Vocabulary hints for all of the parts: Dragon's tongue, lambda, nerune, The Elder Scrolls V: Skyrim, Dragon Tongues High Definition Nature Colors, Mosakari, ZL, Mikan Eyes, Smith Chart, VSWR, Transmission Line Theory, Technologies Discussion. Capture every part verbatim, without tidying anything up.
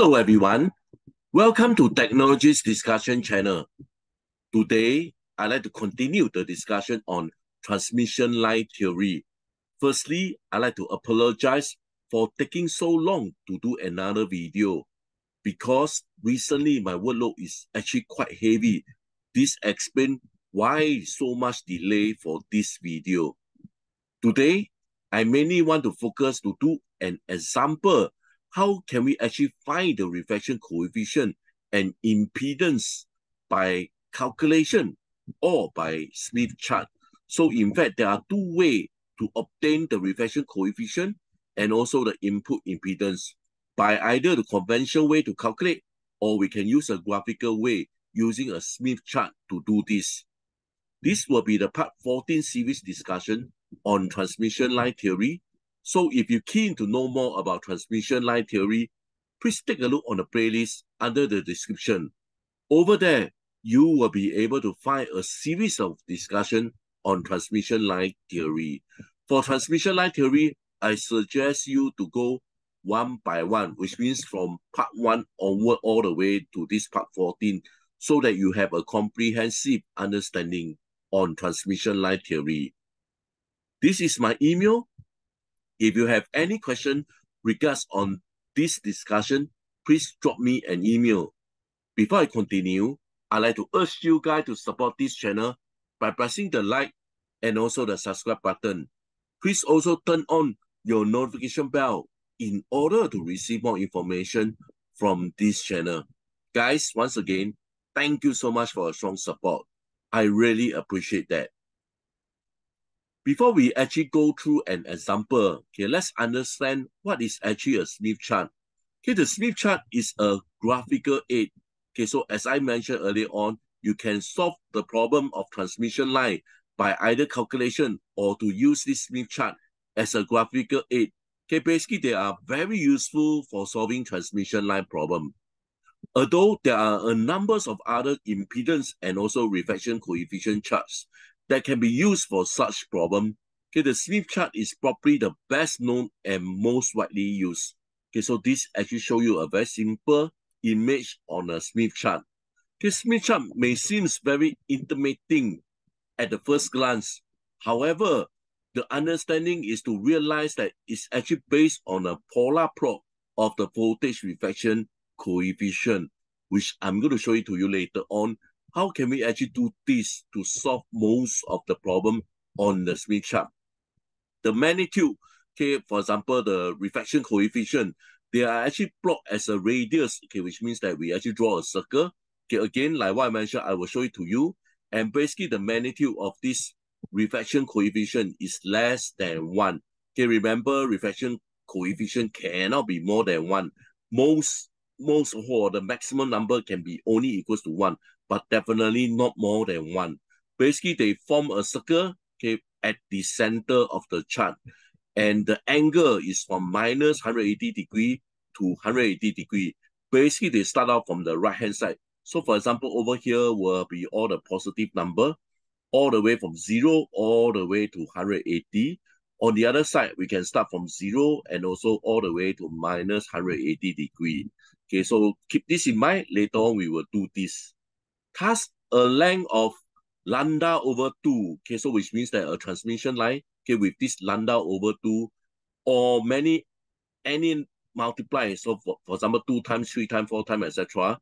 Hello everyone, welcome to Technologies Discussion channel. Today, I'd like to continue the discussion on transmission line theory. Firstly, I'd like to apologize for taking so long to do another video because recently my workload is actually quite heavy. This explains why so much delay for this video. Today, I mainly want to focus to do an example. How can we actually find the refraction coefficient and impedance by calculation or by Smith chart? So in fact, there are two ways to obtain the refraction coefficient and also the input impedance by either the conventional way to calculate, or we can use a graphical way using a Smith chart to do this. This will be the part fourteen series discussion on transmission line theory. So if you're keen to know more about transmission line theory, please take a look on the playlist under the description. Over there, you will be able to find a series of discussion on transmission line theory. For transmission line theory, I suggest you to go one by one, which means from part one onward all the way to this part fourteen, so that you have a comprehensive understanding on transmission line theory. This is my email. If you have any question regards on this discussion, please drop me an email. Before I continue, I'd like to urge you guys to support this channel by pressing the like and also the subscribe button. Please also turn on your notification bell in order to receive more information from this channel. Guys, once again, thank you so much for your strong support. I really appreciate that. Before we actually go through an example, okay, let's understand what is actually a Smith chart. Okay, the Smith chart is a graphical aid. Okay, so as I mentioned earlier on, you can solve the problem of transmission line by either calculation or to use this Smith chart as a graphical aid. Okay, basically they are very useful for solving transmission line problem. Although there are a number of other impedance and also refraction coefficient charts that can be used for such problem. Okay, the Smith chart is probably the best known and most widely used. Okay, so this actually shows you a very simple image on a Smith chart. Okay, Smith chart may seem very intimidating at the first glance. However, the understanding is to realize that it's actually based on a polar plot of the voltage refraction coefficient, which I'm going to show it to you later on. How can we actually do this to solve most of the problem on the Smith chart? The magnitude, okay, for example, the refraction coefficient, they are actually plotted as a radius, okay, which means that we actually draw a circle. Okay, again, like what I mentioned, I will show it to you. And basically, the magnitude of this refraction coefficient is less than one. Okay, remember, refraction coefficient cannot be more than one. Most, most, or the maximum number can be only equals to one. But definitely not more than one. Basically, they form a circle, okay, at the center of the chart. And the angle is from minus one hundred eighty degrees to one hundred eighty degrees. Basically, they start out from the right-hand side. So, for example, over here will be all the positive number, all the way from zero, all the way to one hundred eighty. On the other side, we can start from zero and also all the way to minus one hundred eighty degrees. Okay, so keep this in mind. Later on, we will do this. Has a length of lambda over two, okay, so which means that a transmission line, okay, with this lambda over two, or many, any multiply, so for, for example, two times, three times, four times, et cetera.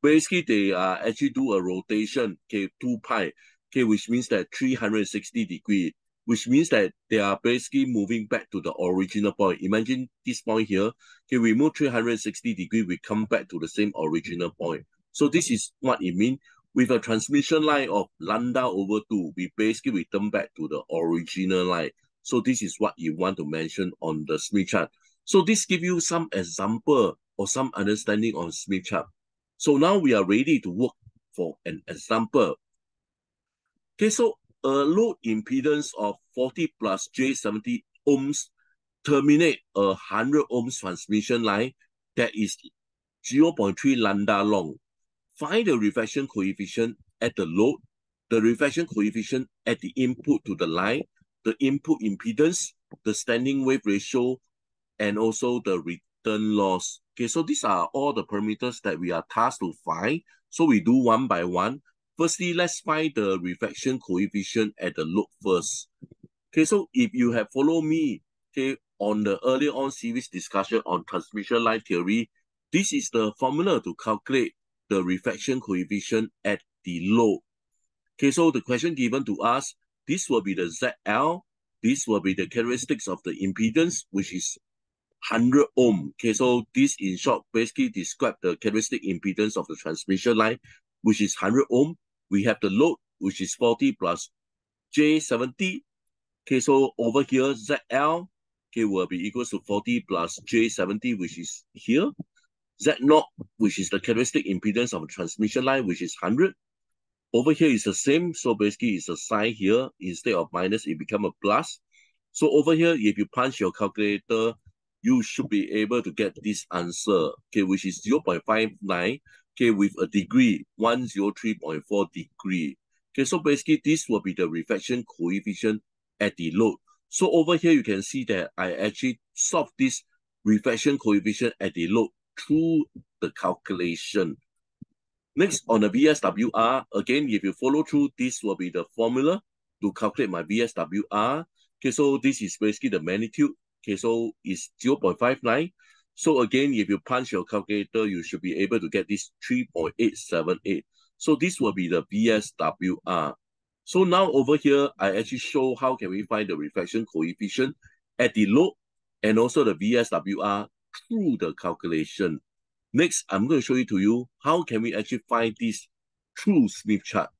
Basically, they uh, actually do a rotation, okay, two pi, okay, which means that three hundred sixty degrees, which means that they are basically moving back to the original point. Imagine this point here, okay, we move three hundred sixty degrees, we come back to the same original point. So this is what it means. With a transmission line of lambda over two, we basically return back to the original line. So this is what you want to mention on the Smith chart. So this gives you some example or some understanding on Smith chart. So now we are ready to work for an example. Okay, so a load impedance of forty plus J seventy ohms terminate a one hundred ohms transmission line that is zero point three lambda long. Find the refraction coefficient at the load, the refraction coefficient at the input to the line, the input impedance, the standing wave ratio, and also the return loss. Okay, so these are all the parameters that we are tasked to find. So we do one by one. Firstly, let's find the refraction coefficient at the loop first. Okay, so if you have followed me, okay, on the earlier on series discussion on transmission line theory, this is the formula to calculate the refraction coefficient at the lobe. Okay, so the question given to us, this will be the Z L, this will be the characteristics of the impedance, which is one hundred ohm. Okay, so this in short basically describes the characteristic impedance of the transmission line, which is one hundred ohm. We have the load, which is forty plus J seventy. Okay, so over here, Z L, okay, will be equals to forty plus J seventy, which is here. Z zero, which is the characteristic impedance of a transmission line, which is one hundred. Over here is the same, so basically it's a sign here. Instead of minus, it becomes a plus. So over here, if you punch your calculator, you should be able to get this answer, okay, which is zero point five nine, okay, with a degree, one hundred three point four degree. Okay, so basically this will be the refraction coefficient at the load. So over here, you can see that I actually solved this refraction coefficient at the load through the calculation. Next, on the V S W R, again, if you follow through, this will be the formula to calculate my V S W R. Okay, so this is basically the magnitude. Okay, so it's zero point five nine. So again, if you punch your calculator, you should be able to get this three point eight seven eight. So this will be the V S W R. So now over here, I actually show how can we find the refraction coefficient at the lobe and also the V S W R through the calculation. Next, I'm going to show it to you how can we actually find this through Smith chart.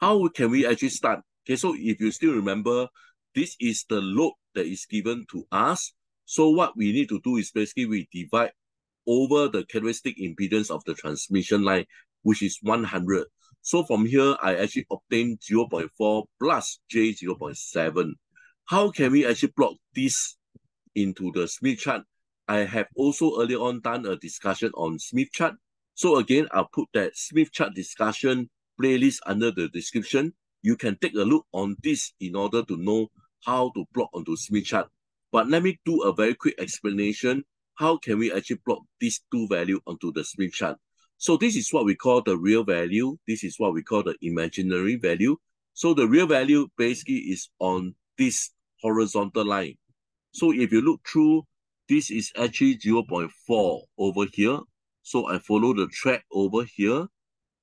How can we actually start? Okay, so if you still remember, this is the load that is given to us. So what we need to do is basically we divide over the characteristic impedance of the transmission line, which is one hundred. So from here, I actually obtain zero point four plus J zero point seven. How can we actually plot this into the Smith chart? I have also earlier on done a discussion on Smith chart. So again, I'll put that Smith chart discussion playlist under the description. You can take a look on this in order to know how to plot onto Smith chart. But let me do a very quick explanation. How can we actually plot these two values onto the Smith chart? So this is what we call the real value. This is what we call the imaginary value. So the real value basically is on this horizontal line. So if you look through, this is actually zero point four over here. So I follow the track over here.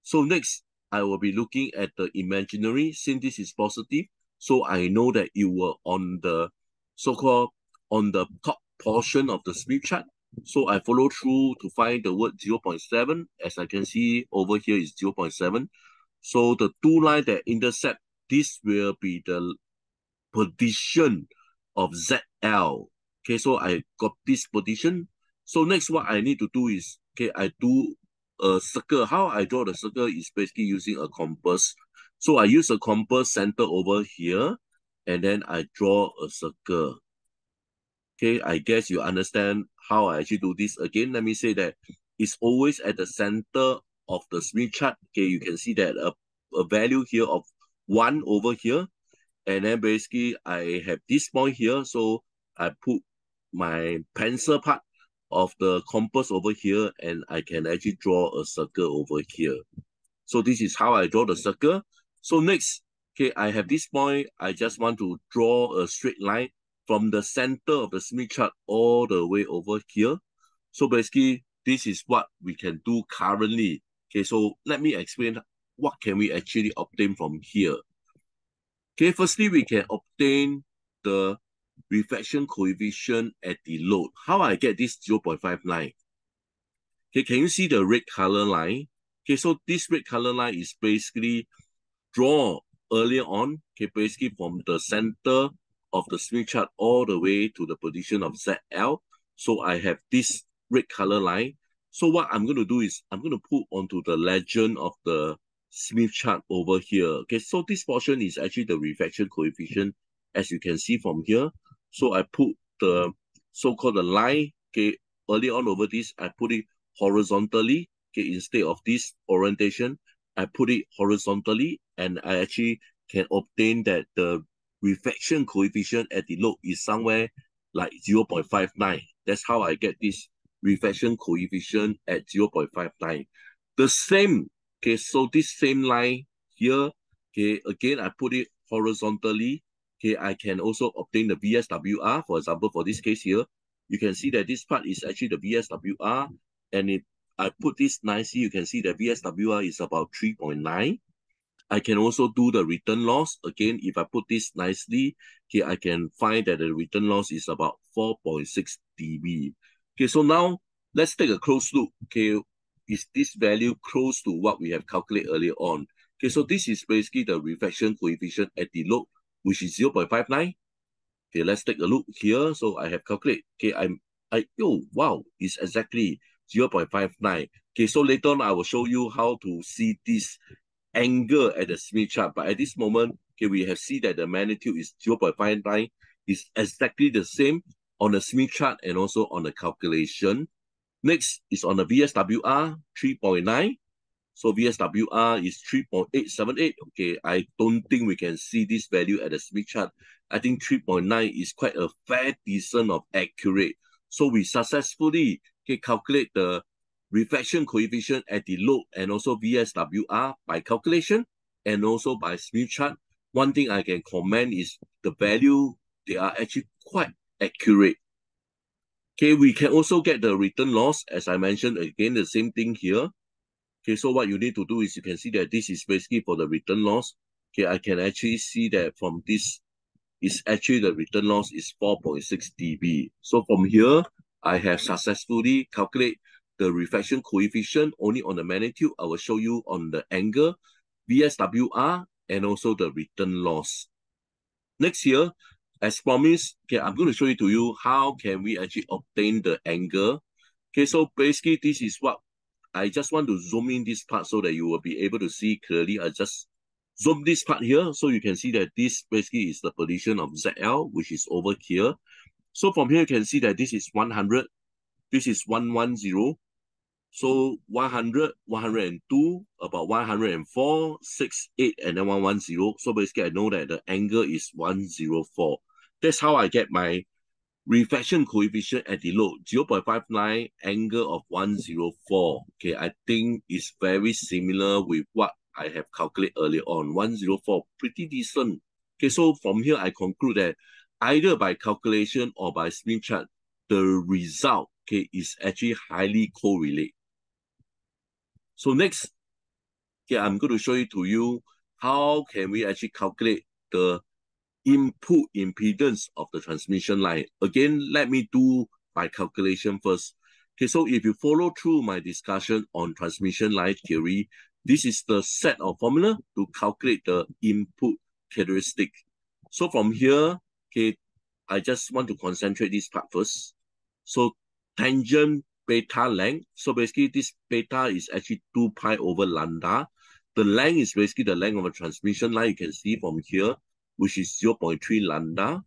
So next, I will be looking at the imaginary. Since this is positive, so I know that it were on the so-called on the top portion of the Smith chart. So I follow through to find the word zero point seven. As I can see over here is zero point seven. So the two lines that intersect, this will be the position of Z L. Okay, so I got this position. So next what I need to do is, okay, I do a circle. How I draw the circle is basically using a compass. So I use a compass center over here, and then I draw a circle. Okay, I guess you understand how I actually do this. Again, let me say that it's always at the center of the Smith chart. Okay, you can see that a, a value here of one over here. And then basically I have this point here. So I put my pencil part of the compass over here, and I can actually draw a circle over here. So this is how I draw the circle. So next, okay, I have this point. I just want to draw a straight line from the center of the Smith chart all the way over here. So basically, this is what we can do currently. Okay, so let me explain what can we actually obtain from here. Okay, firstly, we can obtain the refraction coefficient at the load. How I get this zero point five nine? Okay, can you see the red color line? Okay, so this red color line is basically drawn earlier on, okay, basically from the center of the Smith chart all the way to the position of Z L. So I have this red color line. So what I'm going to do is I'm going to put onto the legend of the Smith chart over here. Okay, so this portion is actually the refraction coefficient, as you can see from here. So I put the so-called the line, okay, early on over this, I put it horizontally, okay, instead of this orientation, I put it horizontally, and I actually can obtain that the refraction coefficient at the lobe is somewhere like zero point five nine. That's how I get this reflection coefficient at zero point five nine. The same, okay, so this same line here, okay, again, I put it horizontally, okay, I can also obtain the V S W R, for example, for this case here, you can see that this part is actually the V S W R, and if I put this nicely, you can see that V S W R is about three point nine. I can also do the return loss. Again, if I put this nicely, okay, I can find that the return loss is about four point six decibels. Okay, so now let's take a close look. Okay, is this value close to what we have calculated earlier on? Okay, so this is basically the reflection coefficient at the load, which is zero point five nine. Okay, let's take a look here. So I have calculated. Okay, I'm, I, oh, wow, it's exactly zero point five nine. Okay, so later on I will show you how to see this angle at the Smith chart, but at this moment, okay, we have seen that the magnitude is zero point five nine, is exactly the same on the Smith chart and also on the calculation. Next is on the V S W R, three point nine. So V S W R is three point eight seven eight. Okay, I don't think we can see this value at the Smith chart. I think three point nine is quite a fair decent of accurate. So we successfully okay, calculate the reflection coefficient at the load and also V S W R by calculation and also by Smith chart. One thing I can comment is the value, they are actually quite accurate. Okay, we can also get the return loss, as I mentioned, again, the same thing here. Okay, so what you need to do is you can see that this is basically for the return loss. Okay, I can actually see that from this, is actually the return loss is four point six decibels. So from here, I have successfully calculated the reflection coefficient only on the magnitude. I will show you on the angle, V S W R, and also the return loss. Next here, as promised, okay, I'm going to show you to you how can we actually obtain the angle. Okay, so basically this is what, I just want to zoom in this part so that you will be able to see clearly. I just zoom this part here so you can see that this basically is the position of Z L, which is over here. So from here you can see that this is one hundred, this is one ten, so one hundred, one hundred two, about one hundred four, six, eight, and then one ten. So basically, I know that the angle is one zero four. That's how I get my reflection coefficient at the load, zero point five nine, angle of one zero four. Okay, I think it's very similar with what I have calculated earlier on, one zero four, pretty decent. Okay, so from here, I conclude that either by calculation or by Smith chart, the result, okay, is actually highly correlated. So next, okay, I'm going to show it to you how can we actually calculate the input impedance of the transmission line. Again, let me do my calculation first. Okay, so if you follow through my discussion on transmission line theory, this is the set of formula to calculate the input characteristic. So from here, okay, I just want to concentrate this part first. So tangent beta length. So basically this beta is actually two pi over lambda. The length is basically the length of a transmission line. You can see from here, which is zero point three lambda.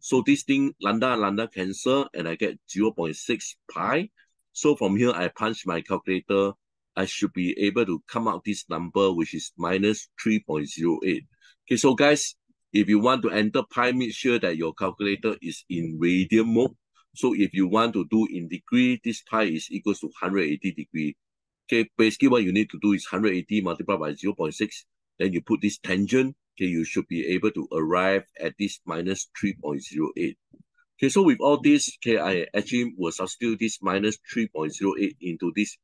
So this thing, lambda, lambda cancel, and I get zero point six pi. So from here, I punch my calculator. I should be able to come out this number, which is minus three point zero eight. Okay, so guys, if you want to enter pi, make sure that your calculator is in radian mode. So if you want to do in degree, this pi is equals to one hundred eighty degrees. Okay, basically what you need to do is one hundred eighty multiplied by zero point six. Then you put this tangent. Okay, you should be able to arrive at this minus three point zero eight. Okay, so with all this, okay, I actually will substitute this minus three point zero eight into this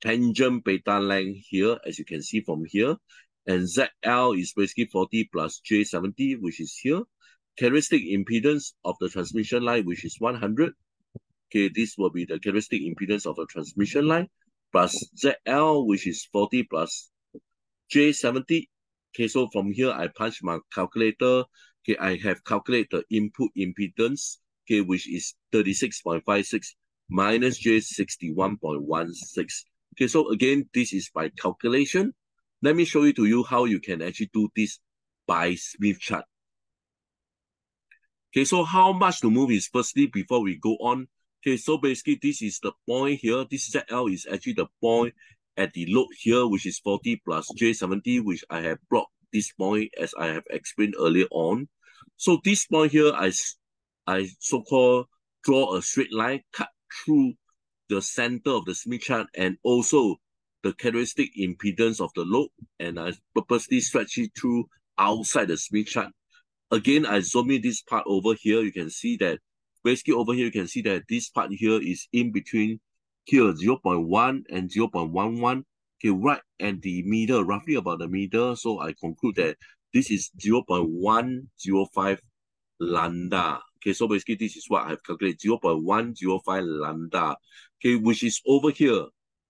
tangent beta length here, as you can see from here. And Z L is basically forty plus J seventy, which is here. Characteristic impedance of the transmission line, which is one hundred. Okay, this will be the characteristic impedance of the transmission line, plus Z L, which is forty plus J seventy. Okay, so from here, I punch my calculator. Okay, I have calculated the input impedance, okay, which is thirty-six point five six minus J sixty-one point one six. Okay, so again, this is by calculation. Let me show you to you how you can actually do this by Smith chart. Okay, so how much to move is firstly before we go on. Okay, so basically this is the point here. This Z L is actually the point at the load here, which is forty plus J seventy, which I have blocked this point as I have explained earlier on. So this point here, I, I so-called draw a straight line, cut through the center of the Smith chart and also the characteristic impedance of the load, and I purposely stretch it through outside the Smith chart. Again, I zoom in this part over here. You can see that basically over here, you can see that this part here is in between here zero point one and zero point one one, okay, right at the middle, roughly about the middle. So I conclude that this is zero point one zero five lambda. Okay, so basically this is what I've calculated, zero point one zero five lambda, okay, which is over here.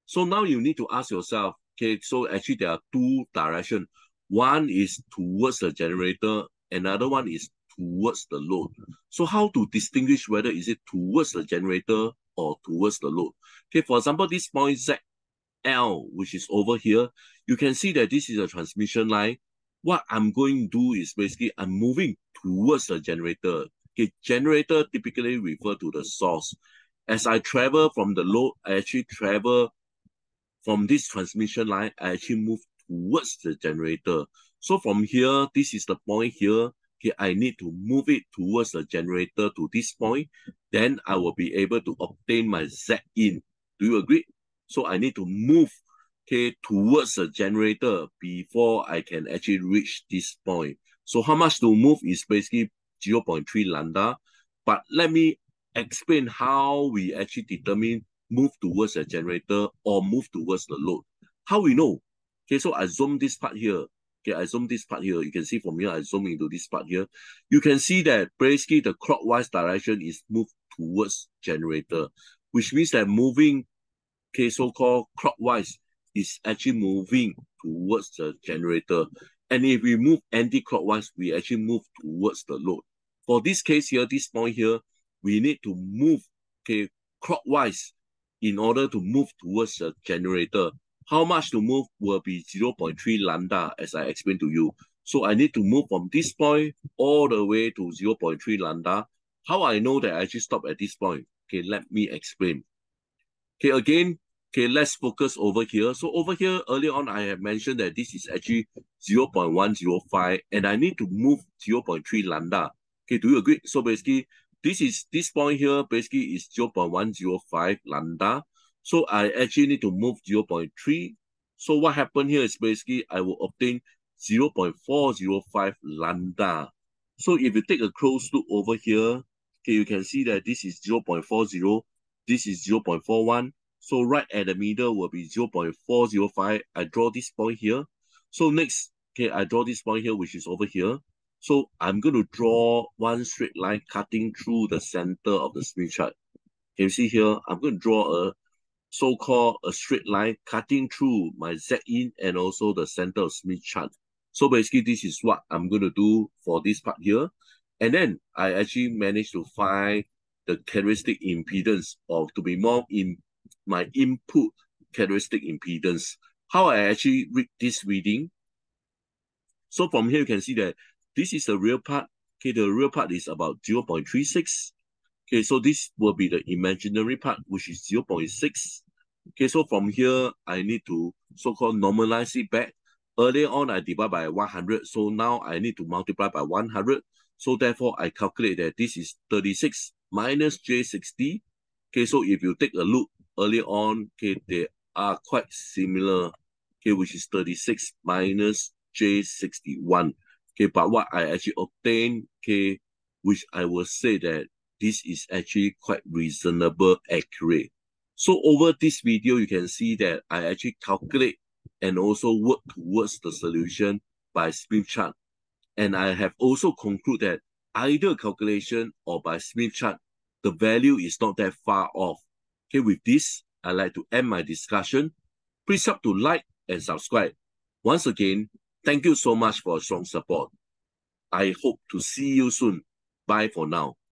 So now you need to ask yourself, okay, so actually there are two directions. One is towards the generator, another one is towards the load. So how to distinguish whether is it towards the generator or towards the load? Okay, for example, this point Z L, which is over here, you can see that this is a transmission line. What I'm going to do is basically I'm moving towards the generator. Okay, generator typically refer to the source. As I travel from the load, I actually travel from this transmission line, I actually move towards the generator. So from here, this is the point here. Okay, I need to move it towards the generator to this point. Then I will be able to obtain my Z in. Do you agree? So I need to move, okay, towards the generator before I can actually reach this point. So how much to move is basically zero point three lambda. But let me explain how we actually determine move towards the generator or move towards the load. How we know? Okay, so I zoom this part here. Okay, I zoom this part here. You can see from here, I zoom into this part here. You can see that basically the clockwise direction is moved towards generator, which means that moving, okay, so-called clockwise is actually moving towards the generator. And if we move anti-clockwise, we actually move towards the load. For this case here, this point here, we need to move, okay, clockwise in order to move towards the generator. How much to move will be zero point three lambda, as I explained to you. So I need to move from this point all the way to zero point three lambda. How I know that I actually stop at this point? Okay, let me explain. Okay, again, okay, let's focus over here. So over here, earlier on, I have mentioned that this is actually zero point one zero five, and I need to move zero point three lambda. Okay, do you agree? So basically, this is this point here basically is zero point one zero five lambda. So I actually need to move zero point three. So what happened here is basically I will obtain zero point four zero five lambda. So if you take a close look over here, okay, you can see that this is zero point four zero, this is zero point four one. So right at the middle will be zero point four zero five. I draw this point here. So next, okay, I draw this point here, which is over here. So I'm going to draw one straight line cutting through the center of the Smith chart. Can you see here? I'm going to draw a so-called a straight line cutting through my Z in and also the center of Smith chart. So basically, this is what I'm going to do for this part here. And then I actually managed to find the characteristic impedance, or to be more in my input characteristic impedance. How I actually read this reading. So from here, you can see that this is the real part. Okay, the real part is about zero point three six. Okay, so this will be the imaginary part, which is zero point six. Okay, so from here, I need to so-called normalize it back. Earlier on, I divide by one hundred. So now I need to multiply by one hundred. So therefore, I calculate that this is thirty-six minus J sixty. Okay, so if you take a look earlier on, okay, they are quite similar. Okay, which is thirty-six minus J sixty-one. Okay, but what I actually obtained, okay, which I will say that this is actually quite reasonable accurate. So over this video, you can see that I actually calculate and also work towards the solution by Smith chart. And I have also concluded that either calculation or by Smith chart, the value is not that far off. Okay, with this, I'd like to end my discussion. Please help to like and subscribe. Once again, thank you so much for your strong support. I hope to see you soon. Bye for now.